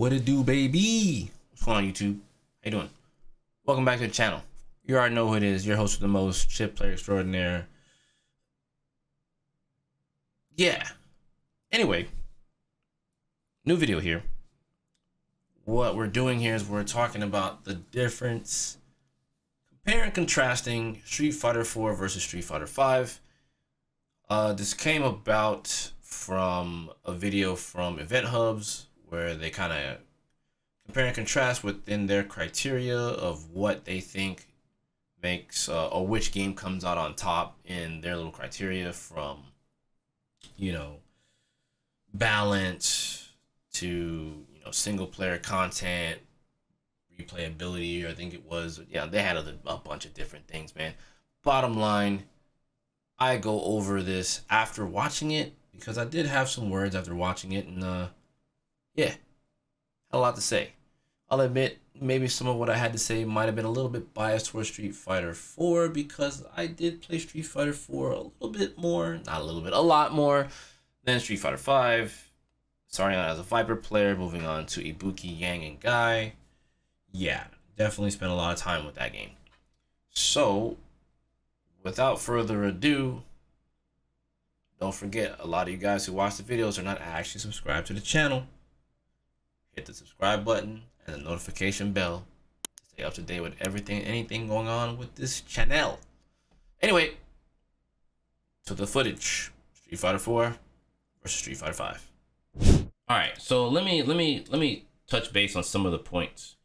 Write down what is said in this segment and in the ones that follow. What it do, baby? What's going on, YouTube? How you doing? Welcome back to the channel. You already know who it is. Your host with the most, chip player extraordinaire. Yeah. Anyway, new video here. What we're doing here is we're talking about the difference, comparing and contrasting Street Fighter 4 versus Street Fighter 5. This came about from a video from Event Hubs, where they kind of compare and contrast within their criteria of what they think makes or which game comes out on top in their little criteria, from, you know, balance to, you know, single player content, replayability, or I think it was, yeah, they had a bunch of different things, man. Bottom line, I go over this after watching it because I did have some words after watching it, and yeah, had a lot to say. I'll admit, maybe some of what I had to say might have been a little bit biased towards Street Fighter 4 because I did play Street Fighter 4 a little bit more, not a little bit, a lot more than Street Fighter 5. Starting out as a Viper player, moving on to Ibuki, Yang, and Guy. Yeah, definitely spent a lot of time with that game. So, without further ado, don't forget, a lot of you guys who watch the videos are not actually subscribed to the channel. Hit the subscribe button and the notification bell to stay up to date with everything, anything going on with this channel. Anyway, to the footage, Street Fighter 4 versus Street Fighter 5. All right, so let me touch base on some of the points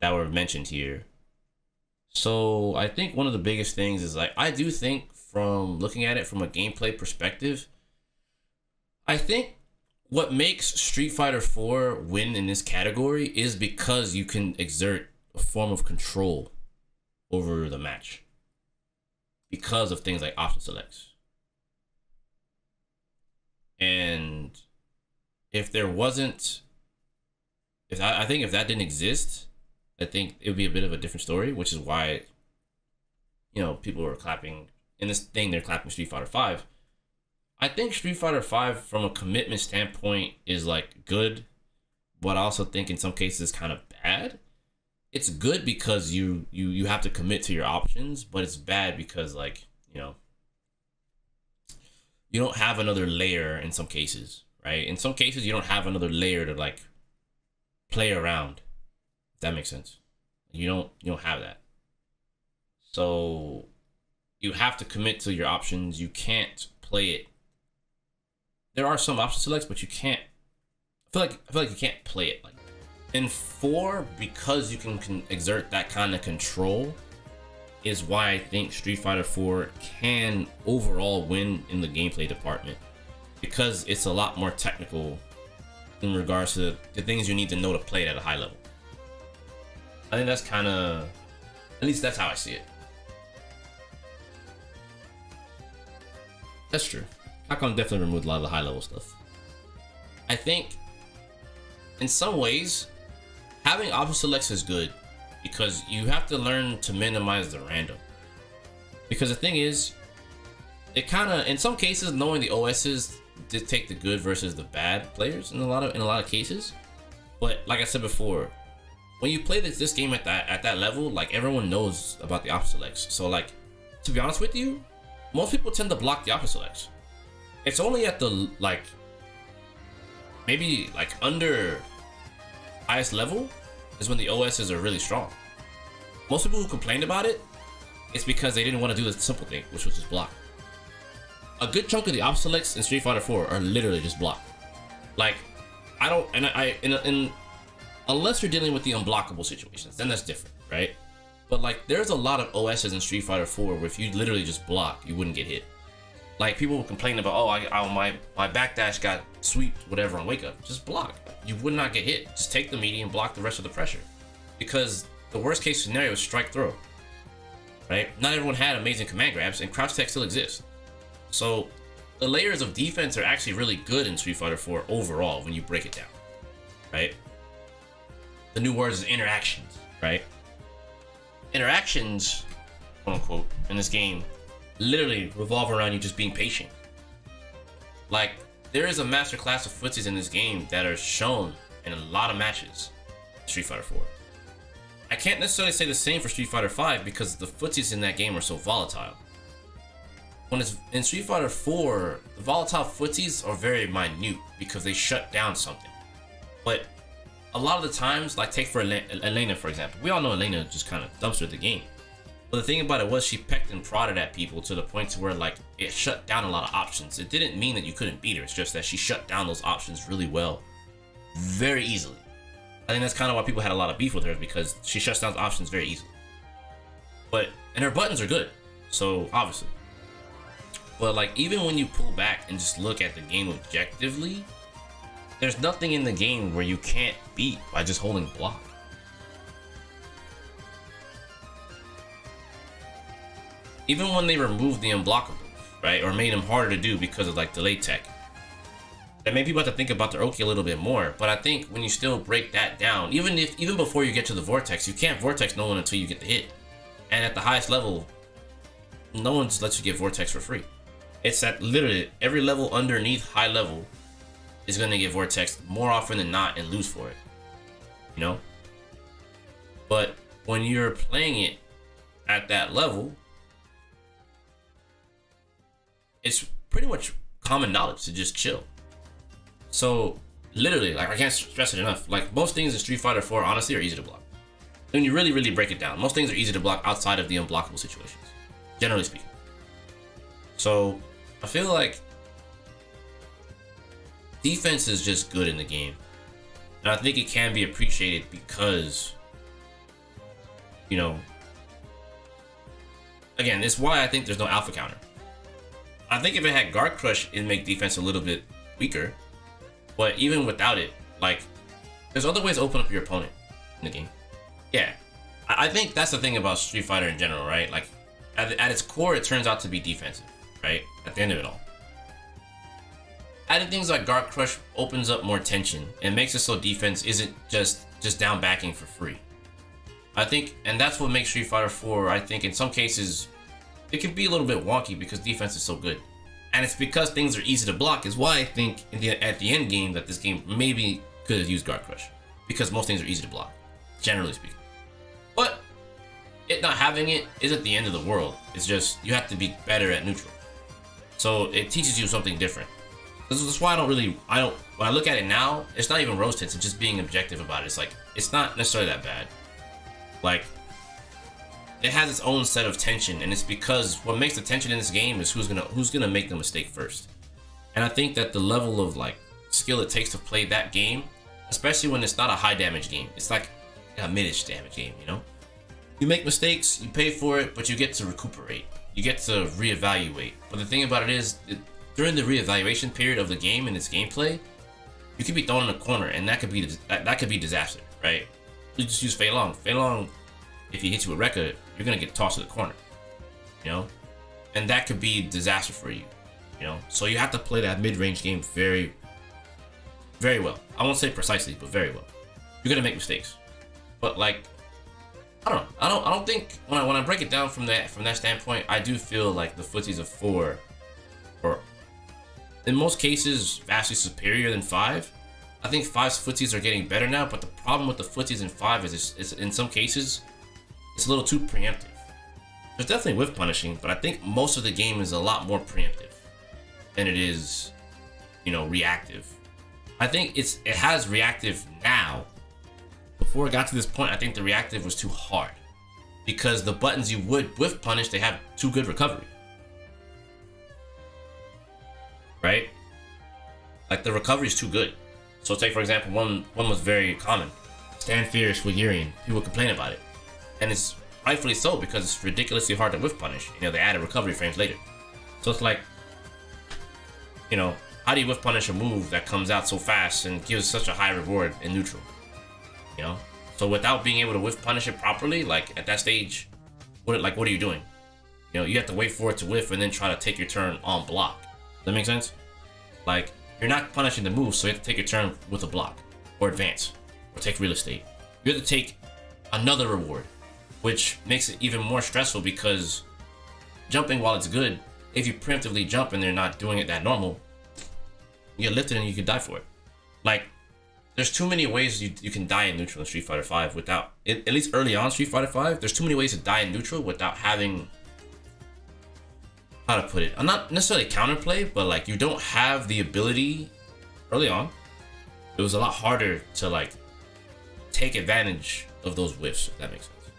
that were mentioned here. So I think one of the biggest things is, like, I do think, from looking at it from a gameplay perspective, I think what makes Street Fighter 4 win in this category is because you can exert a form of control over the match because of things like option selects. And if there wasn't, I think if that didn't exist, I think it would be a bit of a different story, which is why, you know, people were clapping in this thing. They're clapping Street Fighter 5. I think Street Fighter 5, from a commitment standpoint, is, like, good, but I also think in some cases kind of bad. It's good because you have to commit to your options, but it's bad because, like, you know, you don't have another layer in some cases, right? In some cases, you don't have another layer to, like, play around. If that makes sense. You don't have that. So you have to commit to your options. You can't play it. There are some option selects, but you can't. I feel like you can't play it like that. In 4, because you can exert that kind of control, is why I think Street Fighter 4 can overall win in the gameplay department, because it's a lot more technical in regards to the things you need to know to play it at a high level. I think that's kind of, at least that's how I see it. That's true. Capcom definitely removed a lot of the high-level stuff. I think, in some ways, having option selects is good because you have to learn to minimize the random. Because the thing is, it kind of, in some cases, knowing the OSs did take the good versus the bad players in a lot of cases. But like I said before, when you play this game at that level, like, everyone knows about the option selects. So, like, to be honest with you, most people tend to block the option selects. It's only at the, like, maybe, like, under highest level is when the OSs are really strong. Most people who complained about it, it's because they didn't want to do the simple thing, which was just block. A good chunk of the option selects in Street Fighter 4 are literally just block. Like, I don't, and I, in unless you're dealing with the unblockable situations, then that's different, right? But, like, there's a lot of OSs in Street Fighter 4 where if you literally just block, you wouldn't get hit. Like, people would complain about, oh, my backdash got sweeped, whatever, on Wake Up. Just block. You would not get hit. Just take the meaty and block the rest of the pressure. Because the worst case scenario is strike throw, right? Not everyone had amazing command grabs, and crouch tech still exists. So the layers of defense are actually really good in Street Fighter 4 overall when you break it down, right? The new words is interactions, right? Interactions, quote unquote, in this game literally revolve around you just being patient. Like, there is a master class of footsies in this game that are shown in a lot of matches. Street Fighter 4. I can't necessarily say the same for Street Fighter 5 because the footsies in that game are so volatile. When it's in Street Fighter 4, the volatile footsies are very minute because they shut down something. But a lot of the times, like take for Elena for example, we all know Elena just kind of dumpstered the game. But the thing about it was she pecked and prodded at people to the point to where like it shut down a lot of options. It didn't mean that you couldn't beat her, it's just that she shut down those options really well, very easily. I think that's kind of why people had a lot of beef with her, because she shuts down options very easily. But, and her buttons are good, so obviously. But like, even when you pull back and just look at the game objectively, there's nothing in the game where you can't beat by just holding block. Even when they removed the unblockable, right? Or made them harder to do because of like delay tech. That made people have to think about their Oki a little bit more, but I think when you still break that down, even before you get to the vortex, you can't vortex no one until you get the hit. And at the highest level, no one just lets you get vortex for free. It's that literally every level underneath high level is gonna get vortex more often than not and lose for it, you know? But when you're playing it at that level, it's pretty much common knowledge to just chill. So literally, like I can't stress it enough, like most things in Street Fighter 4 honestly are easy to block. When you really break it down, most things are easy to block outside of the unblockable situations, generally speaking. So I feel like defense is just good in the game, and I think it can be appreciated because, you know, again, it's why I think there's no alpha counter. I think if it had Guard Crush, it'd make defense a little bit weaker, but even without it, like, there's other ways to open up your opponent in the game. Yeah, I think that's the thing about Street Fighter in general, right? Like, at its core, it turns out to be defensive, right? At the end of it all. Adding things like Guard Crush opens up more tension and makes it so defense isn't just down backing for free. I think, and that's what makes Street Fighter 4, I think in some cases, it can be a little bit wonky because defense is so good. And it's because things are easy to block is why I think at the end game that this game maybe could have used Guard Crush, because most things are easy to block, generally speaking. But it not having it isn't the end of the world. It's just you have to be better at neutral. So it teaches you something different. This is why I don't, when I look at it now, it's not even rose tints, it's just being objective about it. It's like, it's not necessarily that bad. Like, it has its own set of tension, and it's because what makes the tension in this game is who's gonna make the mistake first. And I think that the level of like skill it takes to play that game, especially when it's not a high damage game, it's like a mid-ish damage game, you know? You make mistakes, you pay for it, but you get to recuperate. You get to reevaluate. But the thing about it is, during the reevaluation period of the game and its gameplay, you could be thrown in a corner, and that could be disaster, right? You just use Fei Long. Fei Long, if he hits you with Rekka, you're gonna get tossed to the corner, you know, and that could be disaster for you, you know. So you have to play that mid-range game very, very well. I won't say precisely, but very well. You're gonna make mistakes, but like, I don't think when I break it down from that standpoint, I do feel like the footsies of 4 or in most cases vastly superior than 5. I think 5's footsies are getting better now, but the problem with the footsies in 5 is it's in some cases it's a little too preemptive. There's definitely whiff punishing, but I think most of the game is a lot more preemptive than it is, you know, reactive. I think it has reactive now. Before it got to this point, I think the reactive was too hard because the buttons you would whiff punish, they have too good recovery. Right? Like the recovery is too good. So take for example, one was very common. Stand Fierce with Yurian. People complain about it. And it's rightfully so because it's ridiculously hard to whiff punish. You know, they added recovery frames later. So it's like, you know, how do you whiff punish a move that comes out so fast and gives such a high reward in neutral? You know? So without being able to whiff punish it properly, like at that stage, what are you doing? You know, you have to wait for it to whiff and then try to take your turn on block. That makes sense? Like, you're not punishing the move, so you have to take your turn with a block, or advance, or take real estate. You have to take another reward, which makes it even more stressful because jumping, while it's good, if you preemptively jump and they're not doing it that normal, you get lifted and you could die for it. Like, There's too many ways you can die in neutral in Street Fighter V without, at least early on Street Fighter V, there's too many ways to die in neutral without having, how to put it, I'm not necessarily counterplay, but like you don't have the ability early on. It was a lot harder to like take advantage of those whiffs, if that makes sense.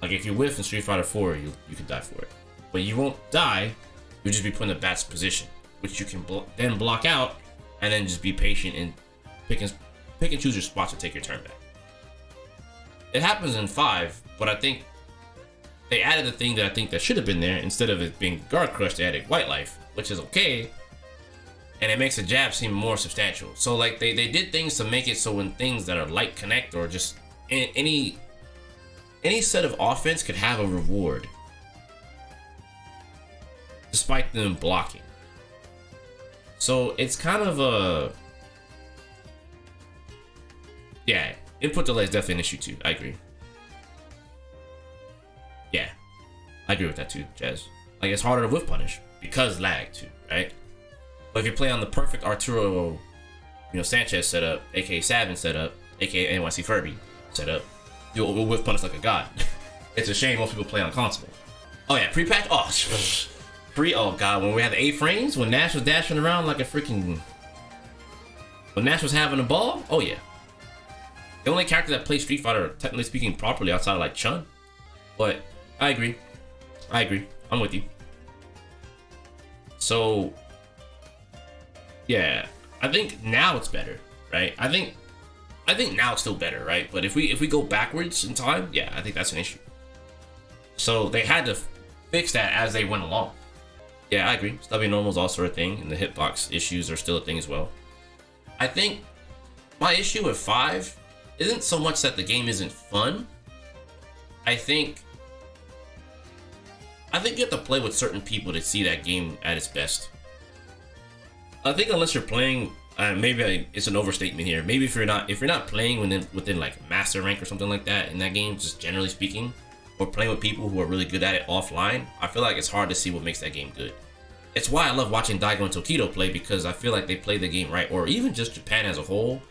Like if you whiff in Street Fighter 4, you can die for it, but you won't die. You'll just be put in a bat's position, which you can then block out, and then just be patient and pick and choose your spots to take your turn back. It happens in 5, but I think they added the thing that I think that should have been there. Instead of it being guard crush, they added white life, which is okay, and it makes a jab seem more substantial. So like they did things to make it so when things that are light connect or just any set of offense could have a reward, despite them blocking. So it's kind of a, yeah, input delay is definitely an issue too. I agree. Yeah, I agree with that too, Jazz. Like it's harder to whiff punish because lag too, right? But if you play on the perfect Arturo, Sanchez setup, aka Savin setup, aka NYC Furby setup, you'll whiff punish like a god. It's a shame most people play on console. Oh yeah, pre-pack. Oh, oh god, when we had the 8 frames, when Nash was dashing around like a freaking, when Nash was having a ball. Oh yeah. The only character that plays Street Fighter, technically speaking, properly outside of like Chun. But I agree. I agree. I'm with you. So yeah, I think now it's better, right? I think now it's still better, right? But if we go backwards in time, yeah, I think that's an issue. So they had to fix that as they went along. Yeah, I agree. Stubby normal is also a thing, and the hitbox issues are still a thing as well. I think my issue with 5 isn't so much that the game isn't fun. I think you have to play with certain people to see that game at its best. I think unless you're playing, it's an overstatement here. Maybe if you're not playing within like master rank or something like that in that game, just generally speaking, or playing with people who are really good at it offline, I feel like it's hard to see what makes that game good. It's why I love watching Daigo and Tokido play, because I feel like they play the game right, or even just Japan as a whole,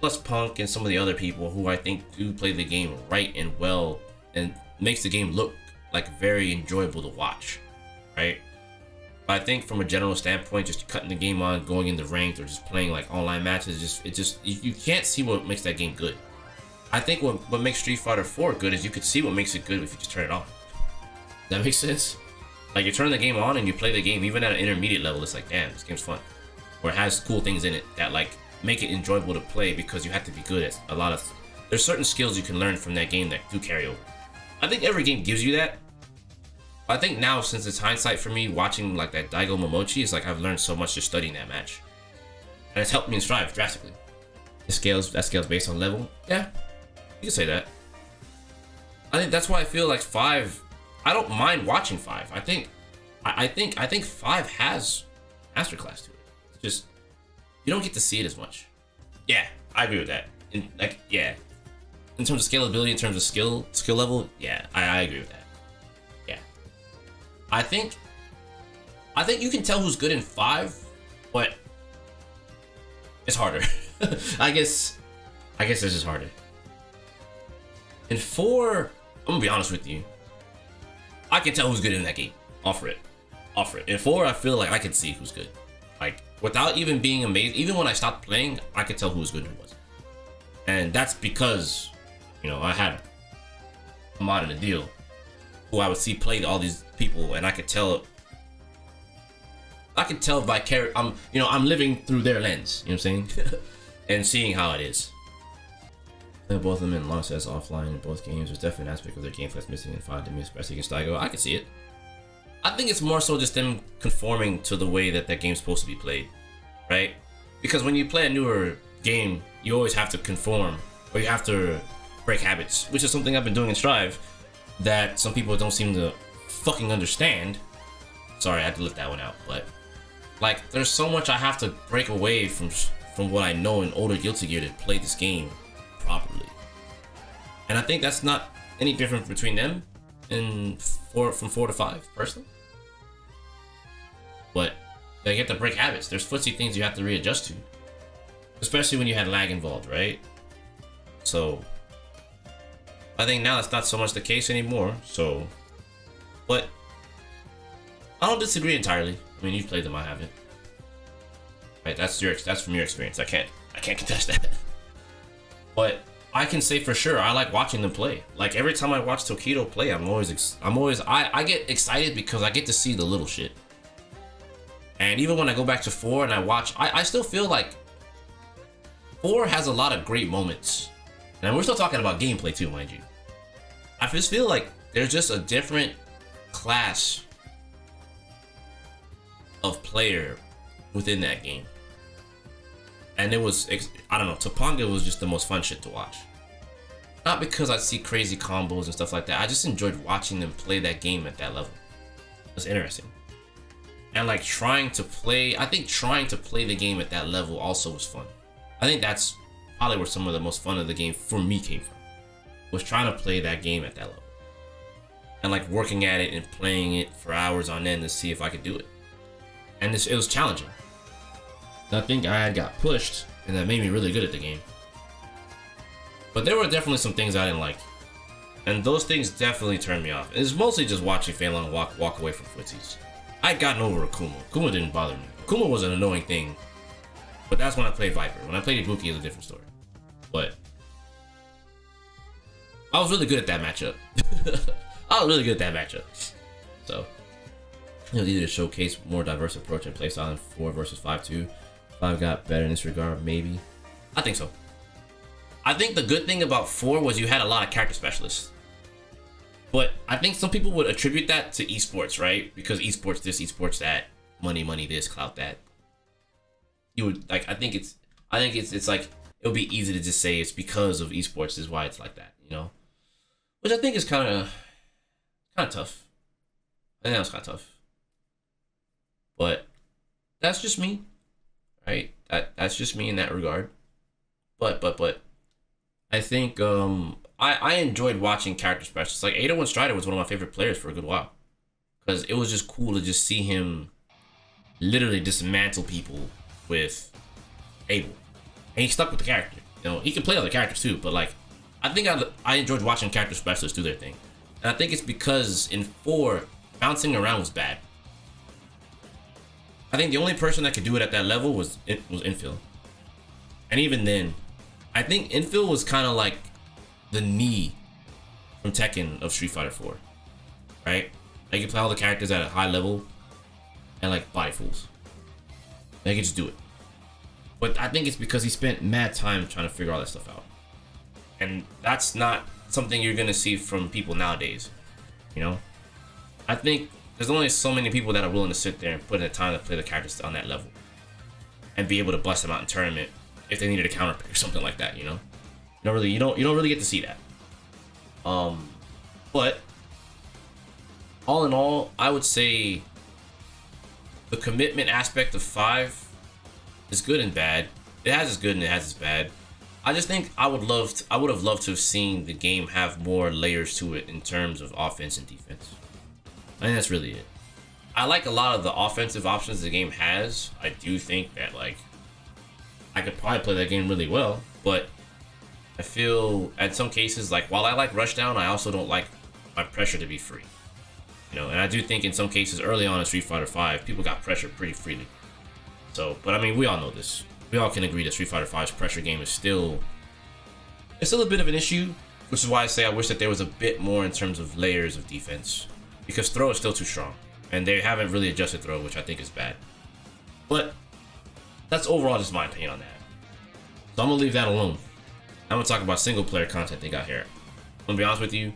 plus Punk and some of the other people who I think do play the game right and well, and makes the game look like very enjoyable to watch, right? But I think from a general standpoint, just cutting the game on, going into ranked, or just playing like online matches, you can't see what makes that game good. I think what makes Street Fighter 4 good is you could see what makes it good if you just turn it on. Does that make sense? Like you turn the game on and you play the game, even at an intermediate level, it's like, damn, this game's fun. Or it has cool things in it that like make it enjoyable to play, because you have to be good at a lot of, there's certain skills you can learn from that game that do carry over. I think every game gives you that. I think now, since it's hindsight for me, watching like that Daigo Momochi, it's like I've learned so much just studying that match, and it's helped me in Strive drastically. The scales, that scales based on level, yeah, you can say that. I think that's why I feel like 5, I don't mind watching 5. I think 5 has masterclass to it. It's just you don't get to see it as much. Yeah, I agree with that. In, like, yeah, in terms of scalability, in terms of skill level, yeah, I agree with that. Yeah, I think you can tell who's good in 5, but it's harder. I guess this is harder. In 4, I'm gonna be honest with you, I can tell who's good in that game. Offer it. In 4, I feel like I can see who's good. Like, without even being amazed, even when I stopped playing, I could tell who was good and who wasn't. And that's because, I had a mod in the deal who I would see play all these people, and I could tell vicariously, I'm living through their lens, and seeing how it is. Playing both of them in long sets offline in both games was definitely an aspect of their game that's missing in 5 to me, especially against Daigo. I can see it. I think it's more so just them conforming to the way that that game's supposed to be played, right? Because when you play a newer game, you always have to conform, or you have to break habits, which is something I've been doing in Strive that some people don't seem to fucking understand. Sorry, I had to lift that one out, but like, there's so much I have to break away from what I know in older Guilty Gear to play this game properly. And I think that's not any different between them and from 4 to 5, personally. But they get to break habits. There's footsie things you have to readjust to. Especially when you had lag involved, right? So I think now that's not so much the case anymore, so... But I don't disagree entirely. I mean, you've played them, I haven't. Right, that's from your experience. I can't contest that. But I can say for sure, I like watching them play. Like every time I watch Tokido play, I get excited because I get to see the little shit. And even when I go back to 4 and I watch, I still feel like 4 has a lot of great moments. Now we're still talking about gameplay too, mind you. I just feel like there's just a different class of player within that game. And it was, I don't know, Topanga was just the most fun shit to watch. Not because I see crazy combos and stuff like that. I just enjoyed watching them play that game at that level. It was interesting. And like trying to play the game at that level also was fun. I think that's probably where some of the most fun of the game for me came from. Was trying to play that game at that level. And like working at it and playing it for hours on end to see if I could do it. And it was challenging. I think I had got pushed, and that made me really good at the game. But there were definitely some things I didn't like, and those things definitely turned me off. It's mostly just watching Fei Long walk away from footsies. I'd gotten over Akuma. Akuma didn't bother me. Akuma was an annoying thing, but that's when I played Viper. When I played Ibuki, it was a different story. But I was really good at that matchup. So it was either to showcase more diverse approach and playstyle in 4 versus 5-2. I've got better in this regard, maybe. I think so. I think the good thing about 4 was you had a lot of character specialists. But I think some people would attribute that to esports, right? Because esports this, esports that, money this, clout that. You would like. I think it's like it would be easy to just say it's because of esports is why it's like that, you know? Which I think is kind of tough. I think that was kind of tough. But that's just me. Right, that's just me in that regard, but I think I enjoyed watching character specialists. Like 801 Strider was one of my favorite players for a good while, because it was just cool to just see him literally dismantle people with Abel, and he stuck with the character. You know, he could play other characters too, but like I think I enjoyed watching character specialists do their thing, and I think it's because in 4 bouncing around was bad. I think the only person that could do it at that level was Infil. And even then, I think Infil was kind of like the knee from Tekken of Street Fighter 4, right? They could play all the characters at a high level and like body fools. They could just do it. But I think it's because he spent mad time trying to figure all that stuff out. And that's not something you're going to see from people nowadays, you know? I think there's only so many people that are willing to sit there and put in the time to play the characters on that level and be able to bust them out in tournament if they needed a counter pick or something like that, you know? You don't really get to see that. But all in all, I would say the commitment aspect of 5 is good and bad. It has its good and it has its bad. I just think I would have loved to have seen the game have more layers to it in terms of offense and defense. I think that's really it. I like a lot of the offensive options the game has. I do think that, like, I could probably play that game really well, but I feel at some cases, like, while I like rushdown, I also don't like my pressure to be free. You know, and I do think in some cases early on in Street Fighter V, people got pressure pretty freely. So, but I mean, we all know this. We all can agree that Street Fighter V's pressure game is still, it's still a bit of an issue, which is why I say I wish that there was a bit more in terms of layers of defense. Because throw is still too strong, and they haven't really adjusted throw, which I think is bad. But that's overall just my opinion on that. So I'm gonna leave that alone. I'm gonna talk about single player content they got here. I'm gonna be honest with you,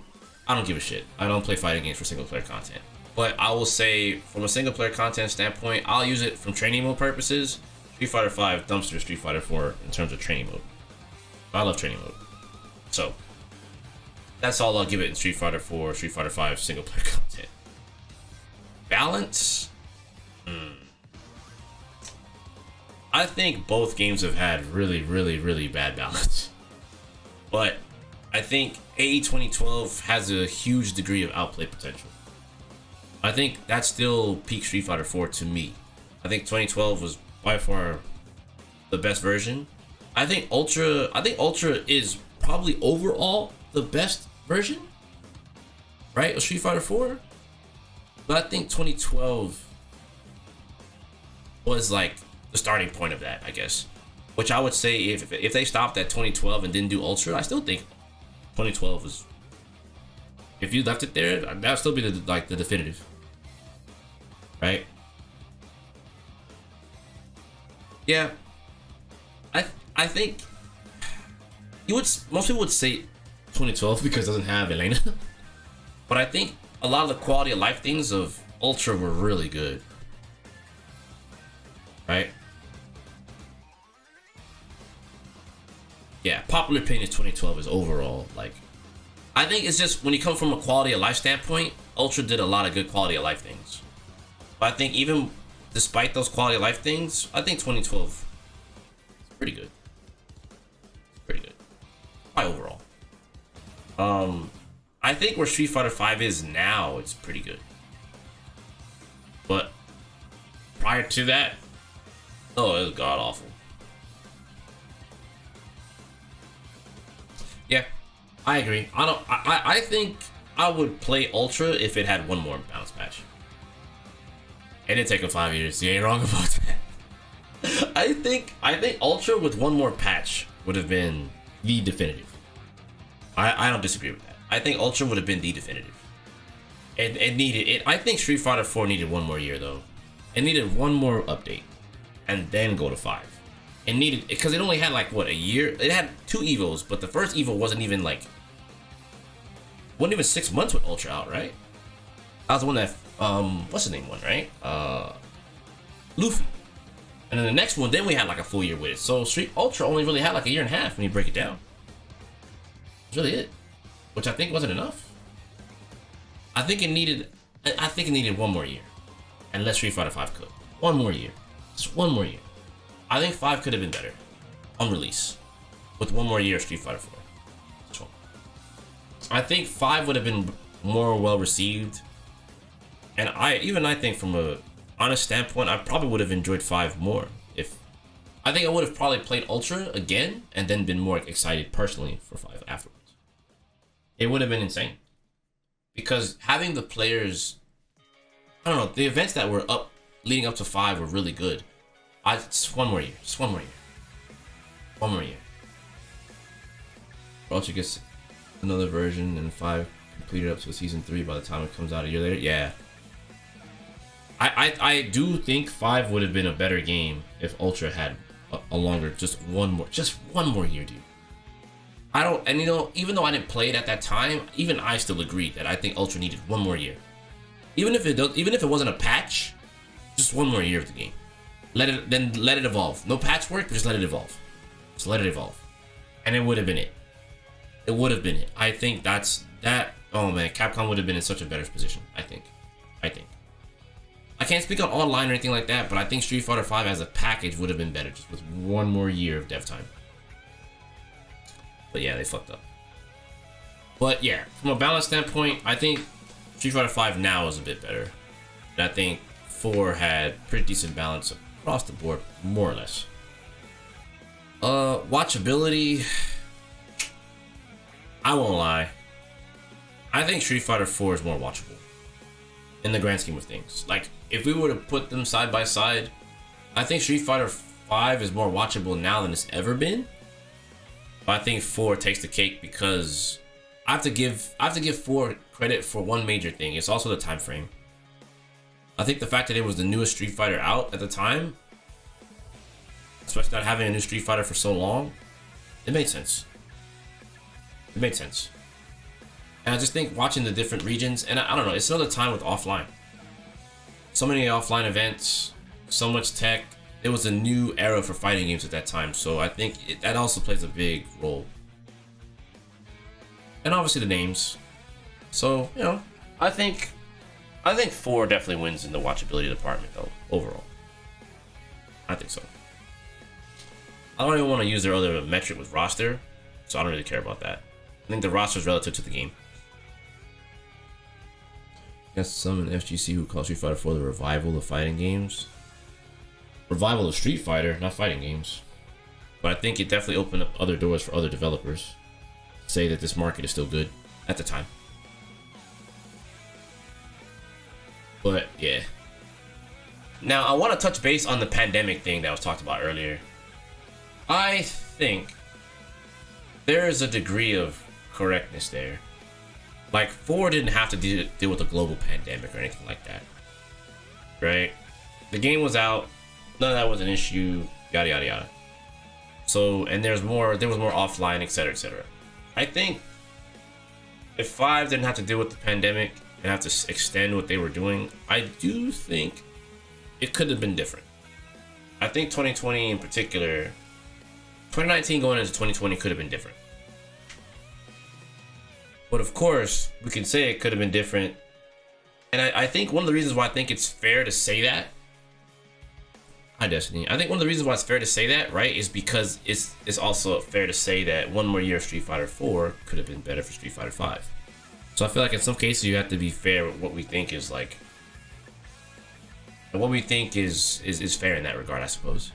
I don't give a shit. I don't play fighting games for single player content. But I will say, from a single player content standpoint, I'll use it from training mode purposes. Street Fighter V dumps through Street Fighter 4 in terms of training mode. I love training mode. So that's all I'll give it in Street Fighter 4, Street Fighter 5 single player content. Balance? I think both games have had really bad balance. But I think AE 2012 has a huge degree of outplay potential. I think that's still peak Street Fighter 4 to me. I think 2012 was by far the best version. I think Ultra is probably overall the best version, right, of Street Fighter 4. But I think 2012 was like the starting point of that, I guess. Which I would say if they stopped at 2012 and didn't do Ultra, I still think 2012 was, if you left it there, that would still be the, like, the definitive, right? Yeah, I think you would, most people would say 2012 because it doesn't have Elena, but I think a lot of the quality of life things of Ultra were really good, right? Yeah, popular opinion of 2012 is overall, like, I think it's just when you come from a quality of life standpoint, Ultra did a lot of good quality of life things. But I think even despite those quality of life things, I think 2012 is pretty good. It's pretty good. Probably overall. I think where Street Fighter V is now, it's pretty good. But prior to that, oh, it was god awful. Yeah, I agree. I think I would play Ultra if it had one more bounce match. It didn't take him 5 years. You ain't wrong about that. I think Ultra with one more patch would have been the definitive. I don't disagree with that. I think Ultra would have been the definitive. It needed it. I think Street Fighter 4 needed one more year though. It needed one more update, and then go to 5. It needed, because it only had like what, a year. It had 2 Evos, but the first Evo wasn't even 6 months with Ultra out, right? That was the one that. What's the name one, right? Luffy. And then the next one, then we had like a full year with it. So Street Ultra only really had like a year and a half when you break it down. That's really it. Which I think wasn't enough. I think it needed one more year. Unless Street Fighter 5 could. One more year. Just one more year. I think 5 could have been better on release. With one more year of Street Fighter 4. So, I think 5 would have been more well received. And I think from a honest standpoint, I probably would have enjoyed 5 more. If I think I would have probably played Ultra again and then been more excited personally for 5 afterwards. It would have been insane. Because having the players, I don't know, the events that were up leading up to 5 were really good. Just one more year. Just one more year. One more year. Ultra gets another version and 5 completed up to season 3 by the time it comes out a year later. Yeah. I do think 5 would have been a better game if Ultra had a longer, just one more year, dude. I don't, and you know, even though I didn't play it at that time, even I still agreed that I think Ultra needed one more year. Even if it wasn't a patch, just one more year of the game. Let it evolve. No patchwork, but just let it evolve. Just let it evolve. And it would have been it. It would have been it. I think that's that. Oh man, Capcom would have been in such a better position. I think. I can't speak on online or anything like that, but I think Street Fighter V as a package would have been better just with one more year of dev time. But yeah, they fucked up. But yeah, from a balance standpoint, I think Street Fighter V now is a bit better. And I think 4 had pretty decent balance across the board, more or less. Watchability, I won't lie. I think Street Fighter 4 is more watchable. In the grand scheme of things, like if we were to put them side by side, I think Street Fighter 5 is more watchable now than it's ever been. But I think 4 takes the cake because I have to give 4 credit for one major thing. It's also the time frame. I think the fact that it was the newest Street Fighter out at the time, especially not having a new Street Fighter for so long, it made sense. It made sense. And I just think watching the different regions, and I don't know, it's another time with offline. So many offline events, so much tech. It was a new era for fighting games at that time, so I think that also plays a big role. And obviously the names. So, you know, I think 4 definitely wins in the watchability department, though, overall. I think so. I don't even want to use their other metric with roster, so I don't really care about that. I think the roster is relative to the game. Yes, some in FGC who call Street Fighter 4 the revival of fighting games. Revival of Street Fighter, not fighting games. But I think it definitely opened up other doors for other developers. Say that this market is still good at the time. But yeah. Now I want to touch base on the pandemic thing that was talked about earlier. I think there is a degree of correctness there. Like, 4 didn't have to deal with a global pandemic or anything like that, right? The game was out, none of that was an issue, yada yada yada. So, and there was more offline, etc., etc. I think if 5 didn't have to deal with the pandemic and have to extend what they were doing, I do think it could have been different. I think 2020 in particular, 2019 going into 2020 could have been different. But of course, we can say it could have been different. And I think one of the reasons why I think it's fair to say that, hi Destiny, I think one of the reasons why it's fair to say that, right, is because it's also fair to say that one more year of Street Fighter 4 could have been better for Street Fighter 5. So I feel like in some cases you have to be fair with what we think is like, what we think is fair in that regard, I suppose.